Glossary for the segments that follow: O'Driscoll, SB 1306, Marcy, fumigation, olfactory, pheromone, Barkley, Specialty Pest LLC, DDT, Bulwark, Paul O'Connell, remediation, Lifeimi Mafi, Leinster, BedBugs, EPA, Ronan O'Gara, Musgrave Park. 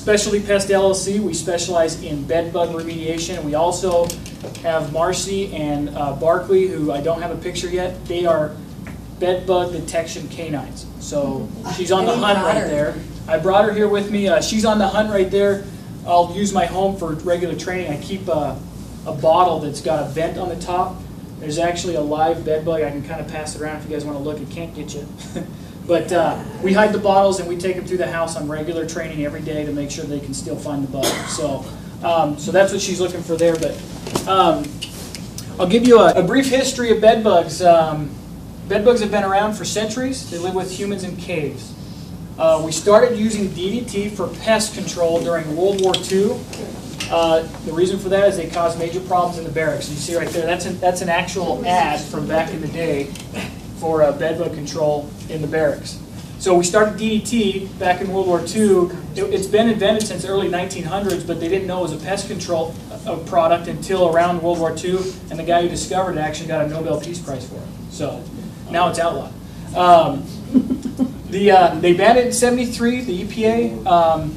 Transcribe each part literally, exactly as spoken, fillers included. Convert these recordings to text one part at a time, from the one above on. Specialty Pest L L C, we specialize in bed bug remediation. We also have Marcy and uh, Barkley, who I don't have a picture yet. They are bed bug detection canines. So she's on the hunt right there. I brought her here with me. Uh, she's on the hunt right there. I'll use my home for regular training. I keep a, a bottle that's got a vent on the top. There's actually a live bed bug. I can kind of pass it around if you guys want to look. It can't get you. But uh, we hide the bottles and we take them through the house on regular training every day to make sure they can still find the bug. So, um, so that's what she's looking for there. But um, I'll give you a, a brief history of bed bugs. Um, bed bugs have been around for centuries. They live with humans in caves. Uh, we started using D D T for pest control during World War Two. Uh, the reason for that is they caused major problems in the barracks. You see right there, that's an, that's an actual ad from back in the day for uh, bed bug control in the barracks. So we started D D T back in World War Two. It, it's been invented since the early nineteen hundreds, but they didn't know it was a pest control uh, product until around World War Two, and the guy who discovered it actually got a Nobel Peace Prize for it. So now it's outlawed. Um, the, uh, they banned it in seventy-three, the E P A, um,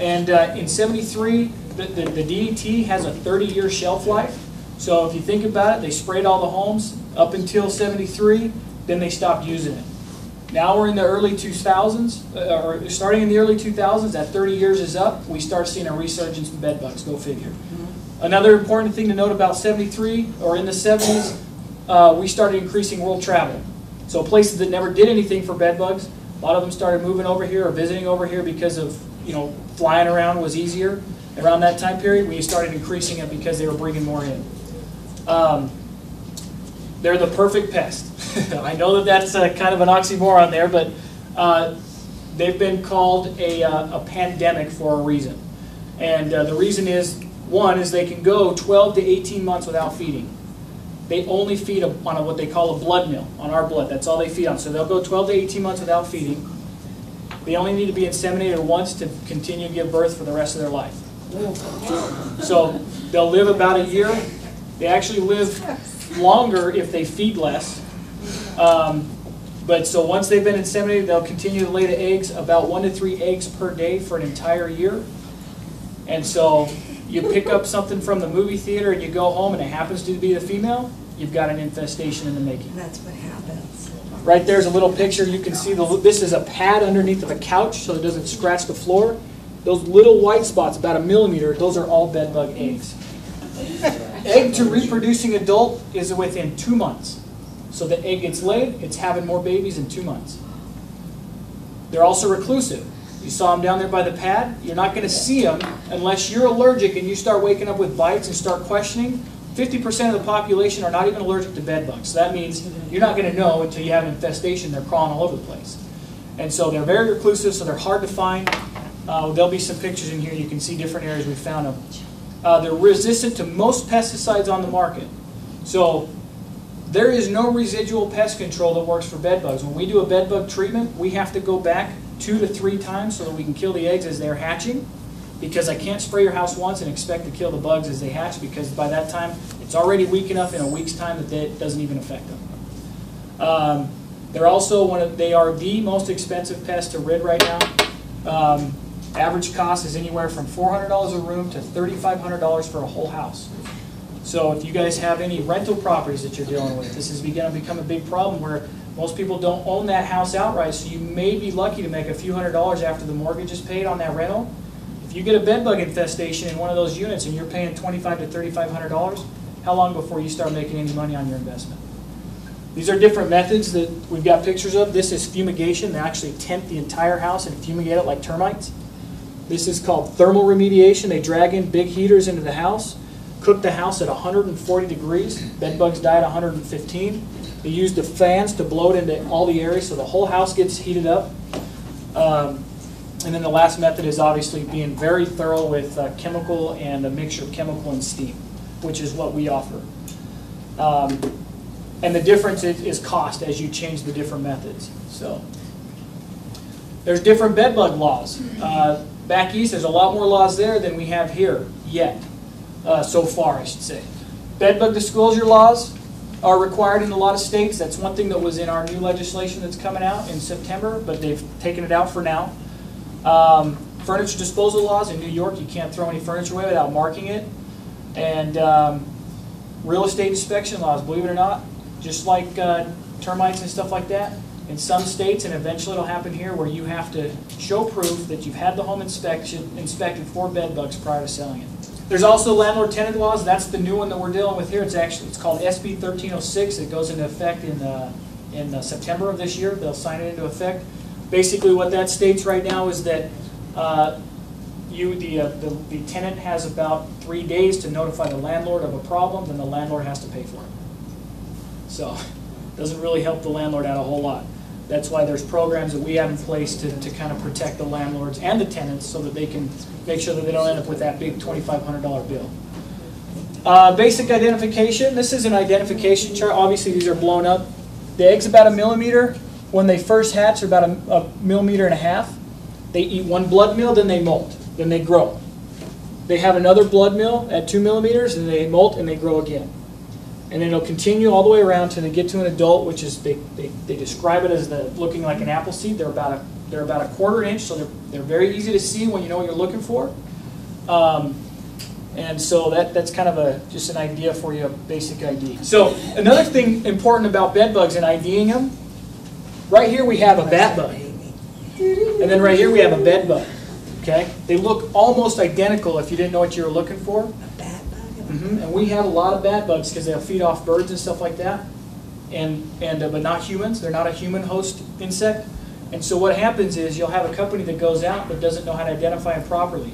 and uh, in seventy-three, The, the, the D D T has a thirty year shelf life. So if you think about it, they sprayed all the homes up until seventy-three, then they stopped using it. Now we're in the early two thousands, uh, or starting in the early two thousands, that thirty years is up, we start seeing a resurgence in bed bugs, go figure. Mm-hmm. Another important thing to note about seventy-three, or in the seventies, uh, we started increasing world travel. So places that never did anything for bed bugs, a lot of them started moving over here or visiting over here because of, you know, flying around was easier. Around that time period, we started increasing it because they were bringing more in. Um, they're the perfect pest. I know that that's a, kind of an oxymoron there, but uh, they've been called a, uh, a pandemic for a reason. And uh, the reason is, one, is they can go twelve to eighteen months without feeding. They only feed on a, what they call a blood meal, on our blood. That's all they feed on. So they'll go twelve to eighteen months without feeding. They only need to be inseminated once to continue to give birth for the rest of their life. So they'll live about a year. They actually live longer if they feed less. Um, but so once they've been inseminated, they'll continue to lay the eggs, about one to three eggs per day for an entire year. And so you pick up something from the movie theater and you go home and it happens to be the female, you've got an infestation in the making. That's what happens. Right there's a little picture. You can see the, this is a pad underneath of a couch so it doesn't scratch the floor. Those little white spots, about a millimeter, those are all bed bug eggs. Egg to reproducing adult is within two months. So the egg gets laid, it's having more babies in two months. They're also reclusive. You saw them down there by the pad. You're not going to see them unless you're allergic and you start waking up with bites and start questioning. fifty percent of the population are not even allergic to bed bugs. So that means you're not going to know until you have an infestation. They're crawling all over the place. And so they're very reclusive, so they're hard to find. Uh, there'll be some pictures in here. You can see different areas we found them. Uh, they're resistant to most pesticides on the market. So there is no residual pest control that works for bed bugs. When we do a bed bug treatment, we have to go back two to three times so that we can kill the eggs as they're hatching, because I can't spray your house once and expect to kill the bugs as they hatch, because by that time it's already weak enough in a week's time that they, it doesn't even affect them. Um, they're also one of, they are the most expensive pest to rid right now. Um, Average cost is anywhere from four hundred dollars a room to thirty-five hundred dollars for a whole house. So if you guys have any rental properties that you're dealing with, this is going to become a big problem where most people don't own that house outright, so you may be lucky to make a few hundred dollars after the mortgage is paid on that rental. If you get a bed bug infestation in one of those units and you're paying twenty-five hundred to thirty-five hundred dollars, how long before you start making any money on your investment? These are different methods that we've got pictures of. This is fumigation. They actually tent the entire house and fumigate it like termites. This is called thermal remediation. They drag in big heaters into the house, cook the house at one hundred forty degrees. Bed bugs die at one hundred fifteen. They use the fans to blow it into all the areas so the whole house gets heated up. Um, and then the last method is obviously being very thorough with uh, chemical and a mixture of chemical and steam, which is what we offer. Um, and the difference is, is cost as you change the different methods. So there's different bed bug laws. Uh, Back east, there's a lot more laws there than we have here yet, uh, so far, I should say. Bedbug disclosure laws are required in a lot of states. That's one thing that was in our new legislation that's coming out in September, but they've taken it out for now. Um, furniture disposal laws in New York, you can't throw any furniture away without marking it. And um, real estate inspection laws, believe it or not, just like uh, termites and stuff like that, in some states, and eventually it'll happen here, where you have to show proof that you've had the home inspection inspected for bed bugs prior to selling it. There's also landlord-tenant laws. That's the new one that we're dealing with here. It's actually it's called S B thirteen oh six. It goes into effect in uh, in uh, September of this year. They'll sign it into effect. Basically, what that states right now is that uh, you the, uh, the the tenant has about three days to notify the landlord of a problem. Then the landlord has to pay for it. So, doesn't really help the landlord out a whole lot. That's why there's programs that we have in place to, to kind of protect the landlords and the tenants so that they can make sure that they don't end up with that big twenty-five hundred dollar bill. Uh, basic identification. This is an identification chart. Obviously, these are blown up. The egg's about a millimeter. When they first hatch, they're about a, a millimeter and a half. They eat one blood meal, then they molt, then they grow. They have another blood meal at two millimeters, and they molt and they grow again. And then it'll continue all the way around till they get to an adult, which is they, they, they describe it as the looking like an apple seed. They're about a they're about a quarter inch, so they're they're very easy to see when you know what you're looking for. Um, and so that that's kind of a just an idea for you, a basic I D. So another thing important about bed bugs and IDing them, right here we have a bat bug, and then right here we have a bed bug. Okay, they look almost identical if you didn't know what you were looking for. Mm-hmm. And we have a lot of bat bugs because they'll feed off birds and stuff like that, and and uh, but not humans. They're not a human host insect. And so what happens is you'll have a company that goes out but doesn't know how to identify them properly,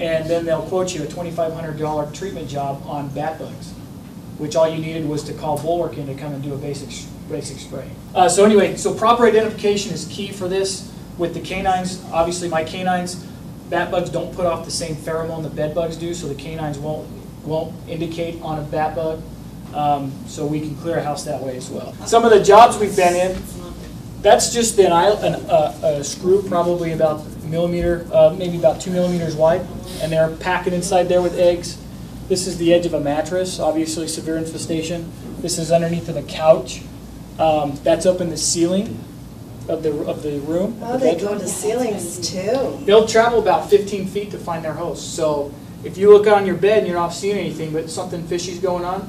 and then they'll quote you a twenty-five hundred dollar treatment job on bat bugs, which all you needed was to call Bulwark in to come and do a basic basic spray. Uh, so anyway, so proper identification is key for this. With the canines, obviously my canines, bat bugs don't put off the same pheromone that bed bugs do, so the canines won't. won't indicate on a bat bug, um, so we can clear a house that way as well. Some of the jobs we've been in, that's just an, an, a, a screw probably about a millimeter, uh, maybe about two millimeters wide, and they're packing inside there with eggs. This is the edge of a mattress, obviously severe infestation. This is underneath of a couch. Um, that's up in the ceiling of the, of the room. Oh, they go to ceilings too. They'll travel about fifteen feet to find their host. So if you look on your bed and you're not seeing anything, but something fishy's going on,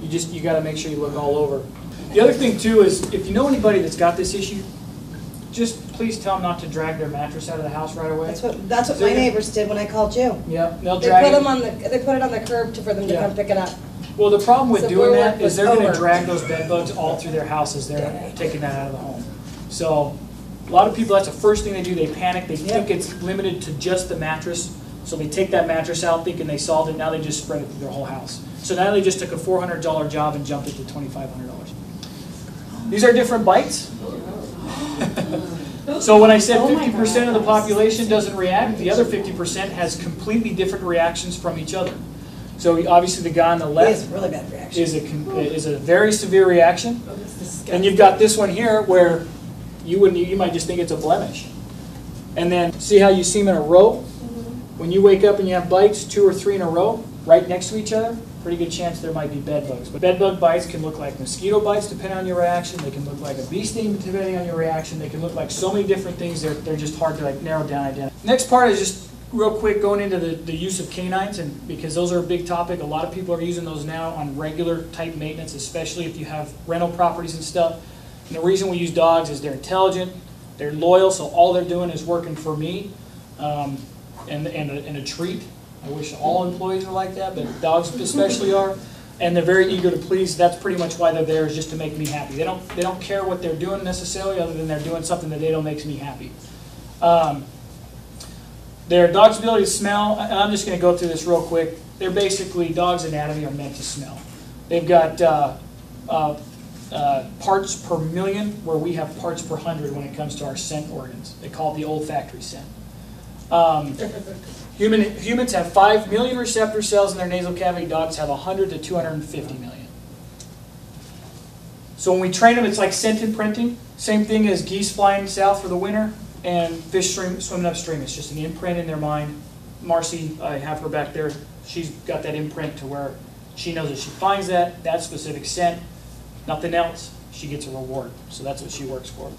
you just you got to make sure you look all over. The other thing too is if you know anybody that's got this issue, just please tell them not to drag their mattress out of the house right away. That's what that's what my neighbors did when I called you. Yeah, they'll drag it. They put them on the they put it on the curb to, for them to yeah. come pick it up. Well, the problem with so doing that is they're going to drag those bed bugs all through their house as they're yeah. taking that out of the home. So a lot of people, that's the first thing they do. They panic. They yeah. think it's limited to just the mattress. So they take that mattress out thinking they solved it, now they just spread it through their whole house. So now they just took a four hundred dollar job and jumped it to twenty-five hundred dollars. These are different bites. So when I said fifty percent of the population doesn't react, the other fifty percent has completely different reactions from each other. So obviously the guy on the left is a, is a very severe reaction. And you've got this one here where you, wouldn't, you might just think it's a blemish. And then see how you see them in a row? When you wake up and you have bites, two or three in a row, right next to each other, pretty good chance there might be bed bugs. But bed bug bites can look like mosquito bites, depending on your reaction. They can look like a bee sting, depending on your reaction. They can look like so many different things. They're, they're just hard to like narrow down and identify. Next part is just real quick going into the, the use of canines, and because those are a big topic. A lot of people are using those now on regular type maintenance, especially if you have rental properties and stuff. And the reason we use dogs is they're intelligent, they're loyal, so all they're doing is working for me. Um, And, and, a, and a treat. I wish all employees were like that, but dogs especially are. And they're very eager to please. That's pretty much why they're there, is just to make me happy. They don't, they don't care what they're doing necessarily, other than they're doing something that they don't makes me happy. Um, their dog's ability to smell, and I'm just going to go through this real quick. They're basically, dogs' anatomy are meant to smell. They've got uh, uh, uh, parts per million, where we have parts per hundred when it comes to our scent organs. They call it the olfactory scent. Um, human, humans have five million receptor cells in their nasal cavity. Dogs have one hundred to two hundred fifty million. So when we train them, it's like scent imprinting. Same thing as geese flying south for the winter and fish stream, swimming upstream. It's just an imprint in their mind. Marcy, I have her back there. She's got that imprint to where she knows that she finds that, that specific scent, nothing else. She gets a reward. So that's what she works for.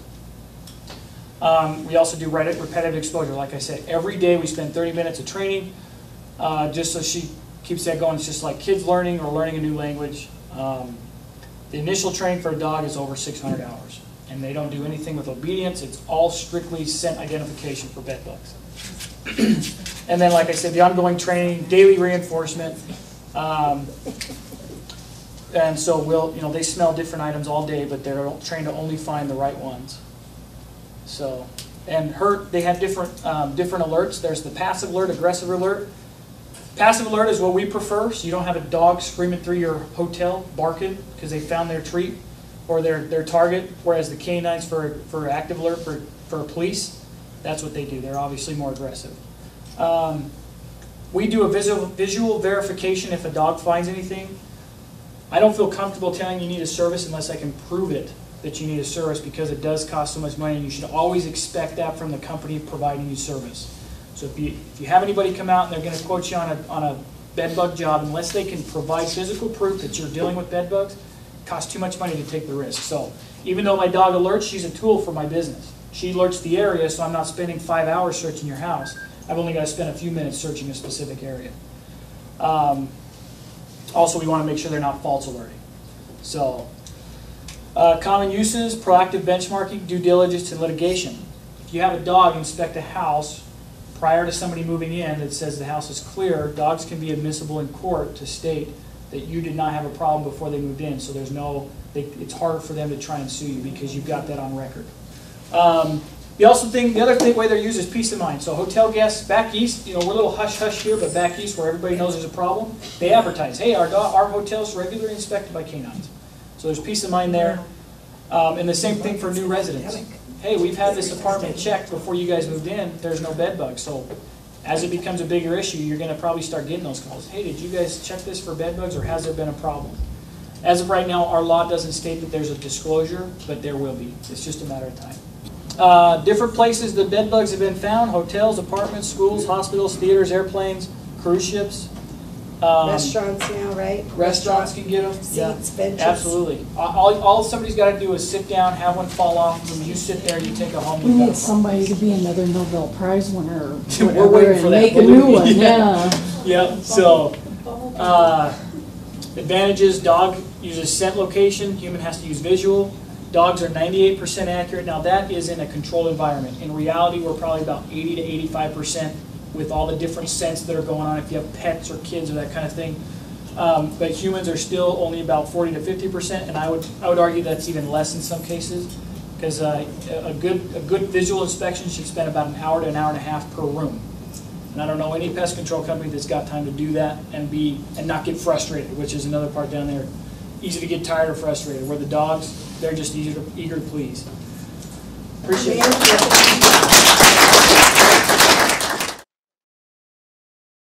Um, we also do repetitive exposure. Like I said, every day we spend thirty minutes of training, uh, just so she keeps that going. It's just like kids learning or learning a new language. Um, the initial training for a dog is over six hundred hours, and they don't do anything with obedience. It's all strictly scent identification for bed bugs. And then, like I said, the ongoing training, daily reinforcement. Um, and so we'll, you know, they smell different items all day, but they're trained to only find the right ones. So, and her, they have different um, different alerts. There's the passive alert, aggressive alert. Passive alert is what we prefer, so you don't have a dog screaming through your hotel barking because they found their treat or their, their target, whereas the canines for, for active alert for, for police, that's what they do. They're obviously more aggressive. Um, we do a visual, visual verification if a dog finds anything. I don't feel comfortable telling you need a service unless I can prove it that you need a service, because it does cost so much money, and you should always expect that from the company providing you service. So if you, if you have anybody come out and they're going to quote you on a, on a bed bug job, unless they can provide physical proof that you're dealing with bed bugs, it costs too much money to take the risk. So even though my dog alerts, she's a tool for my business. She alerts the area, so I'm not spending five hours searching your house. I've only got to spend a few minutes searching a specific area. Um, also, we want to make sure they're not false alerting. So uh, common uses, proactive benchmarking, due diligence, and litigation. If you have a dog inspect a house prior to somebody moving in that says the house is clear, dogs can be admissible in court to state that you did not have a problem before they moved in. So there's no, they, it's harder for them to try and sue you because you've got that on record. Um, the also thing, the other thing, way they're used is peace of mind. So hotel guests back east, you know, we're a little hush hush here, but back east where everybody knows there's a problem, they advertise, hey, our dog, our hotel's regularly inspected by canines. So there's peace of mind there. Um, and the same thing for new residents. Hey, we've had this apartment checked before you guys moved in, there's no bed bugs. So as it becomes a bigger issue, you're going to probably start getting those calls. Hey, did you guys check this for bed bugs, or has there been a problem? As of right now, our law doesn't state that there's a disclosure, but there will be. It's just a matter of time. Uh, different places the bed bugs have been found: hotels, apartments, schools, hospitals, theaters, airplanes, cruise ships. Um, restaurants now, right? Restaurants can get them. Seats, benches. Absolutely. All, all somebody's got to do is sit down, have one fall off, and you sit there, you take it home. We need somebody to be another Nobel Prize winner or whatever. We're waiting for and that. Make a new one, yeah. Yeah, so uh, advantages, dog uses scent location, human has to use visual. Dogs are ninety-eight percent accurate. Now that is in a controlled environment. In reality, we're probably about eighty to eighty-five percent with all the different scents that are going on if you have pets or kids or that kind of thing. Um, but humans are still only about forty to fifty percent, and I would, I would argue that's even less in some cases, because uh, a, good, a good visual inspection should spend about an hour to an hour and a half per room. And I don't know any pest control company that's got time to do that and, be, and not get frustrated, which is another part down there. Easy to get tired or frustrated, where the dogs, they're just eager to, eager to please. Appreciate it.